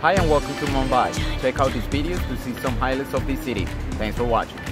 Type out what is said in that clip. Hi and welcome to Mumbai. Check out these videos to see some highlights of the city. Thanks for watching.